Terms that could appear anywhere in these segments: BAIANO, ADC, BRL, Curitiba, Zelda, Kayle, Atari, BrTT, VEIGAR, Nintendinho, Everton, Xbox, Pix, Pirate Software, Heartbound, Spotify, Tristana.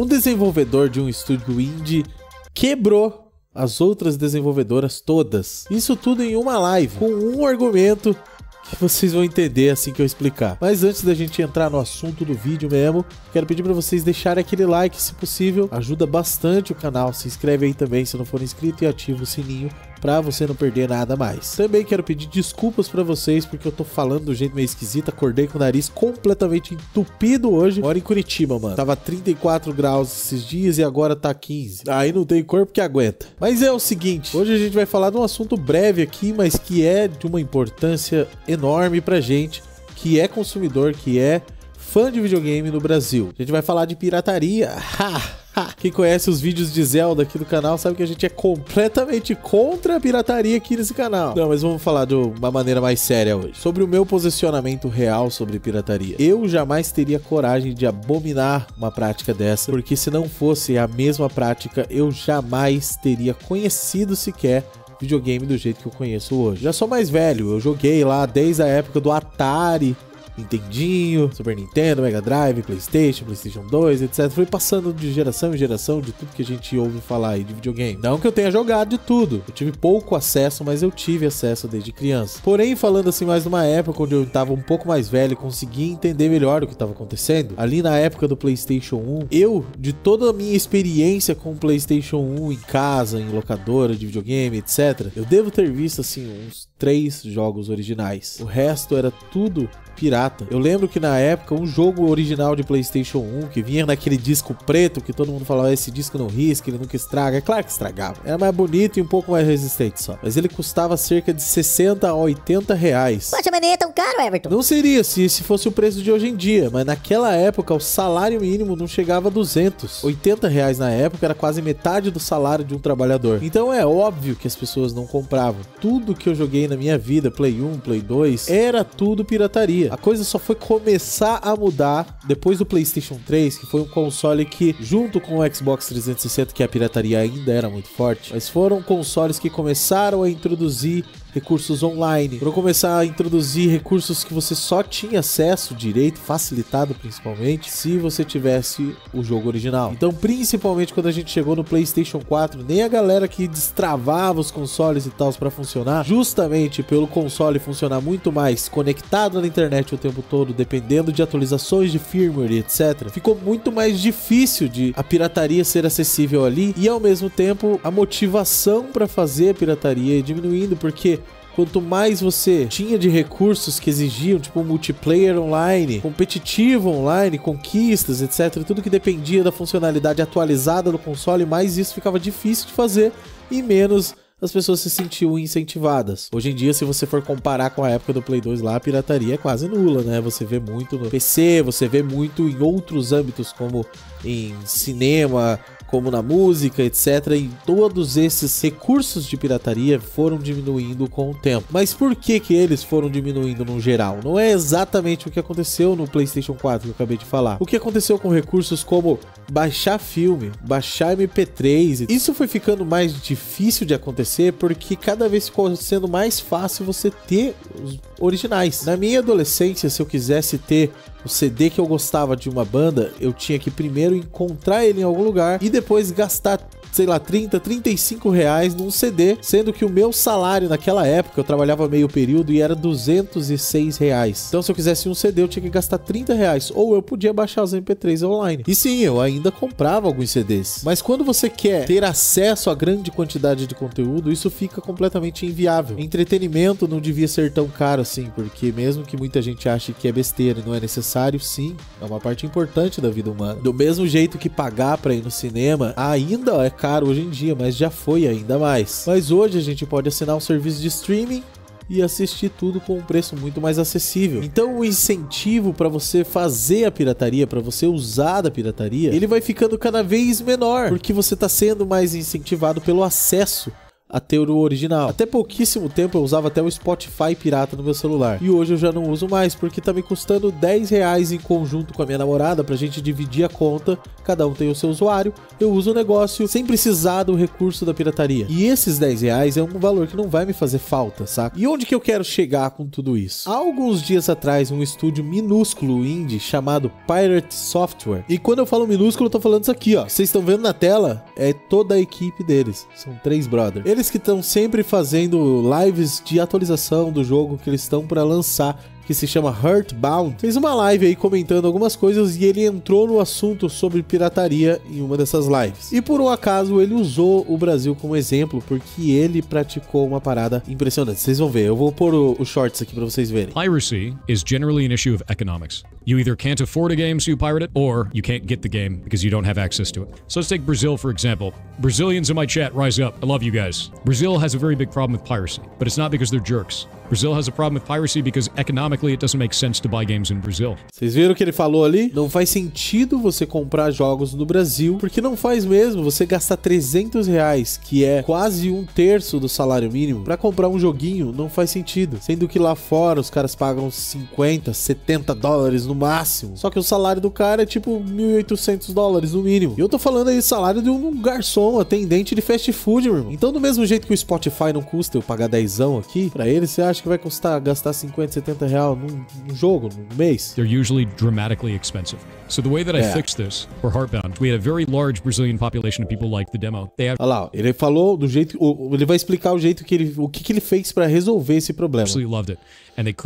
um desenvolvedor de um estúdio indie quebrou as outras desenvolvedoras todas. Isso tudo em uma live, com um argumento que vocês vão entender assim que eu explicar. Mas antes da gente entrar no assunto do vídeo mesmo, quero pedir para vocês deixarem aquele like se possível. Ajuda bastante o canal, se inscreve aí também se não for inscrito e ativa o sininho para você não perder nada mais. Também quero pedir desculpas para vocês porque eu tô falando do jeito meio esquisito. Acordei com o nariz completamente entupido hoje. Moro em Curitiba, mano. Tava 34 graus esses dias e agora tá 15. Aí não tem corpo que aguenta. Mas é o seguinte, hoje a gente vai falar de um assunto breve aqui, mas que é de uma importância enorme pra gente, que é consumidor, que é fã de videogame no Brasil. A gente vai falar de pirataria. Quem conhece os vídeos de Zelda aqui do canal sabe que a gente é completamente contra a pirataria aqui nesse canal. Não, mas vamos falar de uma maneira mais séria hoje. Sobre o meu posicionamento real sobre pirataria. Eu jamais teria coragem de abominar uma prática dessa, porque se não fosse a mesma prática, eu jamais teria conhecido sequer videogame do jeito que eu conheço hoje. Já sou mais velho, eu joguei lá desde a época do Atari, Nintendinho, Super Nintendo, Mega Drive, PlayStation, PlayStation 2, etc. Foi passando de geração em geração de tudo que a gente ouve falar aí de videogame. Não que eu tenha jogado de tudo. Eu tive pouco acesso, mas eu tive acesso desde criança. Porém, falando assim mais numa época onde eu tava um pouco mais velho e conseguia entender melhor o que tava acontecendo, ali na época do PlayStation 1, eu, de toda a minha experiência com o PlayStation 1 em casa, em locadora de videogame, etc., eu devo ter visto, assim, uns 3 jogos originais. O resto era tudo pirata. Eu lembro que na época um jogo original de PlayStation 1 que vinha naquele disco preto que todo mundo falava, esse disco não risca, ele nunca estraga. É claro que estragava. Era mais bonito e um pouco mais resistente só. Mas ele custava cerca de 60 a 80 reais. Poxa, mas nem é tão caro, Everton. Não seria se fosse o preço de hoje em dia, mas naquela época o salário mínimo não chegava a 200. 80 reais na época era quase metade do salário de um trabalhador. Então é óbvio que as pessoas não compravam. Tudo que eu joguei na minha vida, Play 1, Play 2, era tudo pirataria. A coisa só foi começar a mudar depois do PlayStation 3, que foi um console que, junto com o Xbox 360, que a pirataria ainda era muito forte, mas foram consoles que começaram a introduzir recursos online, para começar a introduzir recursos que você só tinha acesso direito, facilitado principalmente, se você tivesse o jogo original. Então, principalmente quando a gente chegou no PlayStation 4, nem a galera que destravava os consoles e tal para funcionar, justamente pelo console funcionar muito mais conectado na internet o tempo todo, dependendo de atualizações de firmware e etc., ficou muito mais difícil de a pirataria ser acessível ali e, ao mesmo tempo, a motivação para fazer a pirataria ia diminuindo, porque quanto mais você tinha de recursos que exigiam, tipo multiplayer online, competitivo online, conquistas, etc., tudo que dependia da funcionalidade atualizada do console, mais isso ficava difícil de fazer e menos as pessoas se sentiam incentivadas. Hoje em dia, se você for comparar com a época do Play 2 lá, a pirataria é quase nula, né? Você vê muito no PC, você vê muito em outros âmbitos, como em cinema, como na música, etc. E todos esses recursos de pirataria foram diminuindo com o tempo. Mas por que que eles foram diminuindo no geral? Não é exatamente o que aconteceu no PlayStation 4 que eu acabei de falar. O que aconteceu com recursos como baixar filme, baixar MP3, isso foi ficando mais difícil de acontecer porque cada vez ficou sendo mais fácil você ter os originais. Na minha adolescência, se eu quisesse ter o CD que eu gostava de uma banda, eu tinha que primeiro encontrar ele em algum lugar e depois gastar, sei lá, 30, 35 reais num CD, sendo que o meu salário naquela época, eu trabalhava meio período e era 206 reais. Então se eu quisesse um CD, eu tinha que gastar 30 reais, ou eu podia baixar os MP3 online. E sim, eu ainda comprava alguns CDs. Mas quando você quer ter acesso a grande quantidade de conteúdo, isso fica completamente inviável. Entretenimento não devia ser tão caro assim, porque mesmo que muita gente ache que é besteira e não é necessário, sim, é uma parte importante da vida humana. Do mesmo jeito que pagar pra ir no cinema ainda é caro hoje em dia, mas já foi ainda mais. Mas hoje a gente pode assinar um serviço de streaming e assistir tudo com um preço muito mais acessível. Então o incentivo para você fazer a pirataria, para você usar da pirataria, ele vai ficando cada vez menor, porque você está sendo mais incentivado pelo acesso a ter o original. Até pouquíssimo tempo eu usava até o Spotify pirata no meu celular. E hoje eu já não uso mais, porque tá me custando R$10 em conjunto com a minha namorada pra gente dividir a conta. Cada um tem o seu usuário. Eu uso o negócio sem precisar do recurso da pirataria. E esses R$10 é um valor que não vai me fazer falta, saca? E onde que eu quero chegar com tudo isso? Há alguns dias atrás, um estúdio minúsculo indie chamado Pirate Software. E quando eu falo minúsculo, eu tô falando isso aqui, ó. Vocês estão vendo na tela? É toda a equipe deles. São 3 brothers. Eles que estão sempre fazendo lives de atualização do jogo que eles estão para lançar, que se chama Heartbound, fez uma live aí comentando algumas coisas e ele entrou no assunto sobre pirataria em uma dessas lives. E por um acaso ele usou o Brasil como exemplo, porque ele praticou uma parada impressionante. Vocês vão ver, eu vou pôr os shorts aqui para vocês verem. Piracy is generally an issue of economics. You either can't afford a game, so you pirate it, or you can't get the game because you don't have access to it. So let's take Brazil, for example. Brazilians in my chat, rise up. I love you guys. Brazil has a very big problem with piracy, but it's not because they're jerks. Brazil has a problem with piracy because economically it doesn't make sense to buy games in Brazil. Vocês viram o que ele falou ali? Não faz sentido você comprar jogos no Brasil, porque não faz mesmo. Você gastar R$300, que é quase 1/3 do salário mínimo, pra comprar um joguinho, não faz sentido. Sendo que lá fora os caras pagam 50, 70 dólares no máximo. Só que o salário do cara é tipo $1.800 no mínimo. E eu tô falando aí salário de um garçom, atendente de fast food, meu irmão. Então do mesmo jeito que o Spotify não custa eu pagar dezão aqui, pra ele você acha que vai custar gastar 50, 70 real num jogo, num mês? They're usually dramatically expensive. So the way that I fixed this for Heartbound, we had a very large Brazilian population of people like the demo. They have... Olha lá, ele falou do jeito, ele vai explicar o jeito que ele, o que ele fez pra resolver esse problema.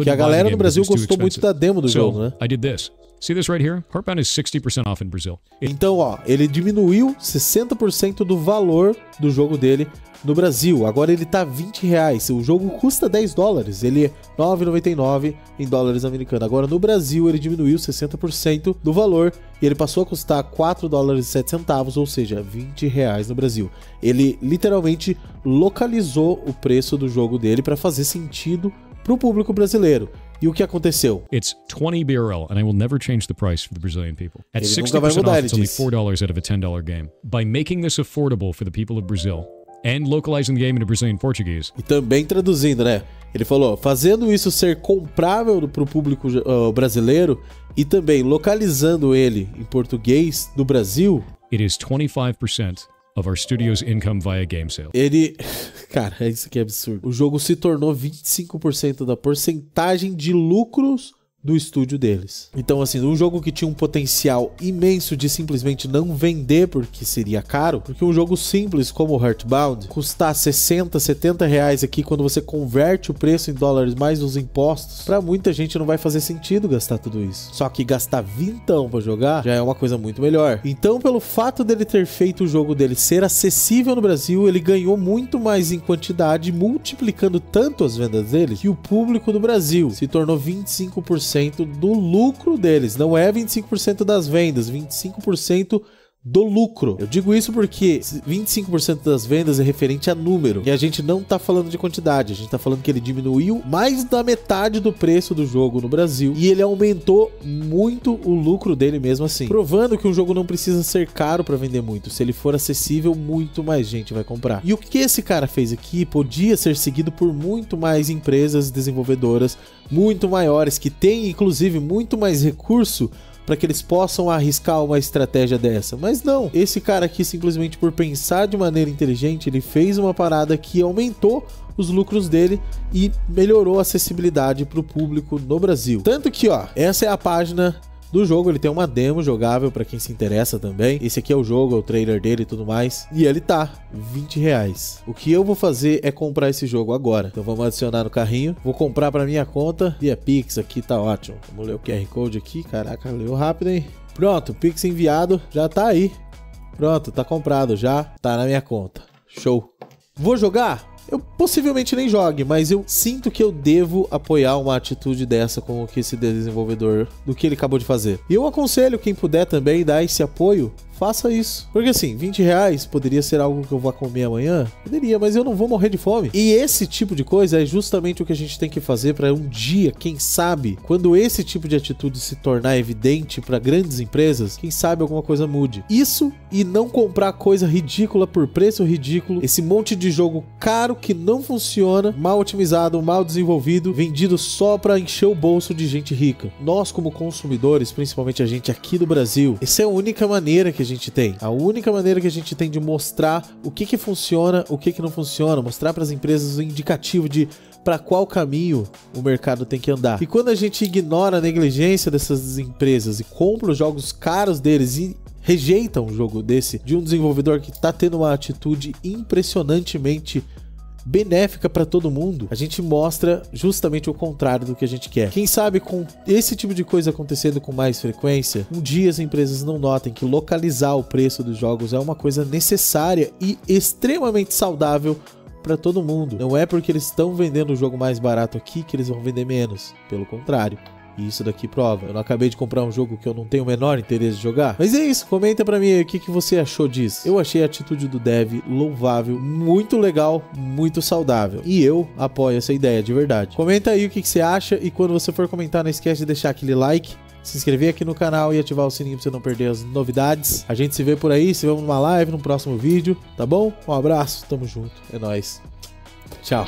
Que a galera no Brasil gostou muito da demo do jogo, né? I did this. See this right here? Heartbound is 60% off in Brazil. Então, ó, ele diminuiu 60% do valor do jogo dele no Brasil. Agora ele tá R$20. O jogo custa $10. Ele é $9,99 em dólares americanos. Agora no Brasil ele diminuiu 60% do valor e ele passou a custar $4,07, ou seja, R$20 no Brasil. Ele literalmente localizou o preço do jogo dele para fazer sentido pro público brasileiro. E o que aconteceu? It's 20 BRL and I will never change the price for the Brazilian people. At 60% off, it's only $4 out of a $10 game. By making this affordable for the people of Brazil and localizing the game into Brazilian Portuguese. E também traduzindo, né? Ele falou, fazendo isso ser comprável para o público brasileiro e também localizando ele em português do Brasil. It is 25% of our studio's income via game sale. Ele... Cara, isso aqui é absurdo. O jogo se tornou 25% da porcentagem de lucros do estúdio deles. Então, assim, um jogo que tinha um potencial imenso de simplesmente não vender porque seria caro, porque um jogo simples como o Heartbound custar 60, 70 reais aqui, quando você converte o preço em dólares mais os impostos, pra muita gente não vai fazer sentido gastar tudo isso. Só que gastar R$20 pra jogar já é uma coisa muito melhor. Então, pelo fato dele ter feito o jogo dele ser acessível no Brasil, ele ganhou muito mais em quantidade, multiplicando tanto as vendas dele, que o público do Brasil se tornou 25% do lucro deles. Não é 25% das vendas, 25% do lucro. Eu digo isso porque 25% das vendas é referente a número. E a gente não tá falando de quantidade, a gente tá falando que ele diminuiu mais da metade do preço do jogo no Brasil e ele aumentou muito o lucro dele mesmo assim. Provando que o jogo não precisa ser caro para vender muito. Se ele for acessível, muito mais gente vai comprar. E o que esse cara fez aqui podia ser seguido por muito mais empresas desenvolvedoras, muito maiores, que têm inclusive muito mais recurso para que eles possam arriscar uma estratégia dessa. Mas não, esse cara aqui simplesmente por pensar de maneira inteligente, ele fez uma parada que aumentou os lucros dele e melhorou a acessibilidade para o público no Brasil. Tanto que, ó, essa é a página do jogo, ele tem uma demo jogável para quem se interessa também. Esse aqui é o jogo, é o trailer dele e tudo mais. E ele tá R$20. O que eu vou fazer é comprar esse jogo agora. Então vamos adicionar no carrinho. Vou comprar para minha conta. E a Pix aqui tá ótimo. Vamos ler o QR Code aqui. Caraca, leu rápido, hein? Pronto, Pix enviado. Já tá aí. Pronto, tá comprado já. Tá na minha conta. Show. Vou jogar? Eu possivelmente nem jogue, mas eu sinto que eu devo apoiar uma atitude dessa com o que esse desenvolvedor, do que ele acabou de fazer. E eu aconselho quem puder também dar esse apoio. faça isso. Porque assim, R$20 poderia ser algo que eu vou comer amanhã? Poderia, mas eu não vou morrer de fome. E esse tipo de coisa é justamente o que a gente tem que fazer para um dia, quem sabe, quando esse tipo de atitude se tornar evidente para grandes empresas, quem sabe alguma coisa mude. Isso e não comprar coisa ridícula por preço ridículo, esse monte de jogo caro que não funciona, mal otimizado, mal desenvolvido, vendido só para encher o bolso de gente rica. Nós como consumidores, principalmente a gente aqui do Brasil, essa é a única maneira que a gente tem. A única maneira que a gente tem de mostrar o que funciona, o que não funciona, mostrar para as empresas o indicativo de para qual caminho o mercado tem que andar. E quando a gente ignora a negligência dessas empresas e compra os jogos caros deles e rejeita um jogo desse de um desenvolvedor que está tendo uma atitude impressionantemente benéfica para todo mundo, a gente mostra justamente o contrário do que a gente quer. Quem sabe com esse tipo de coisa acontecendo com mais frequência, um dia as empresas não notem que localizar o preço dos jogos é uma coisa necessária e extremamente saudável para todo mundo. Não é porque eles estão vendendo o jogo mais barato aqui que eles vão vender menos, pelo contrário. E isso daqui prova. Eu não acabei de comprar um jogo que eu não tenho o menor interesse de jogar. Mas é isso, comenta pra mim aí o que você achou disso. Eu achei a atitude do dev louvável, muito legal, muito saudável. E eu apoio essa ideia de verdade. Comenta aí o que você acha e quando você for comentar não esquece de deixar aquele like, se inscrever aqui no canal e ativar o sininho pra você não perder as novidades. A gente se vê por aí, se vemos numa live, num próximo vídeo, tá bom? Um abraço, tamo junto, é nóis. Tchau.